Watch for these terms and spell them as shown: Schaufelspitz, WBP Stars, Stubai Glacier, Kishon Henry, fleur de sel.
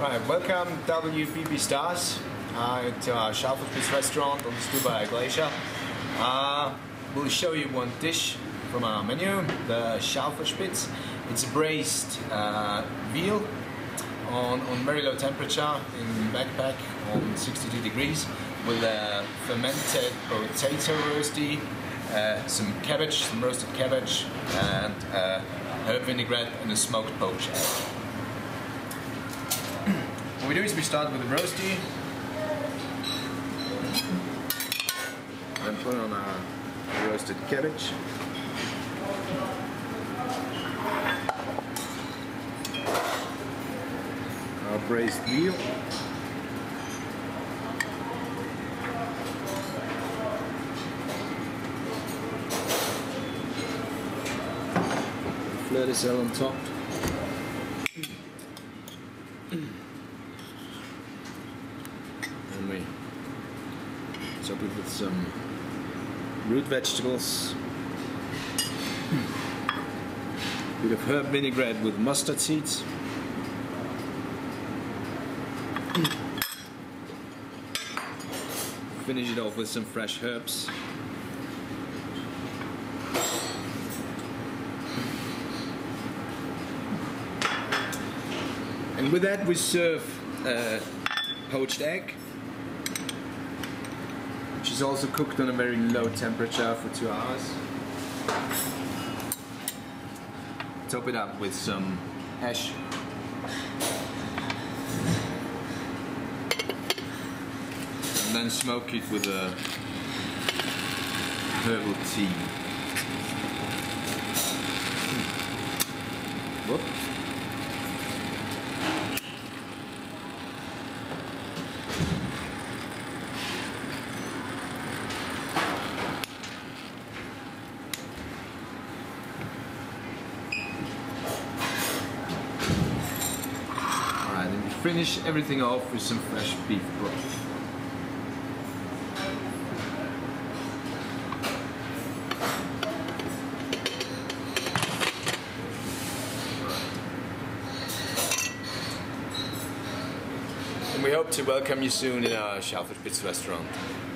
Alright, welcome WBP Stars at Schaufelspitz restaurant on the Stubai Glacier. We'll show you one dish from our menu, the Schaufelspitz. It's braised veal on very low temperature in backpack on 62 degrees with a fermented potato roasty, some roasted cabbage and herb vinaigrette and a smoked poached egg. What we do is we start with the roasty, then put on our roasted cabbage, our braised veal, fleur de sel on top. And we top it with some root vegetables, a bit of herb vinaigrette with mustard seeds, finish it off with some fresh herbs. And with that we serve poached egg, which is also cooked on a very low temperature for 2 hours. Top it up with some hash. And then smoke it with a herbal tea. Whoop. Finish everything off with some fresh beef broth. And we hope to welcome you soon in our Schaufelspitz restaurant.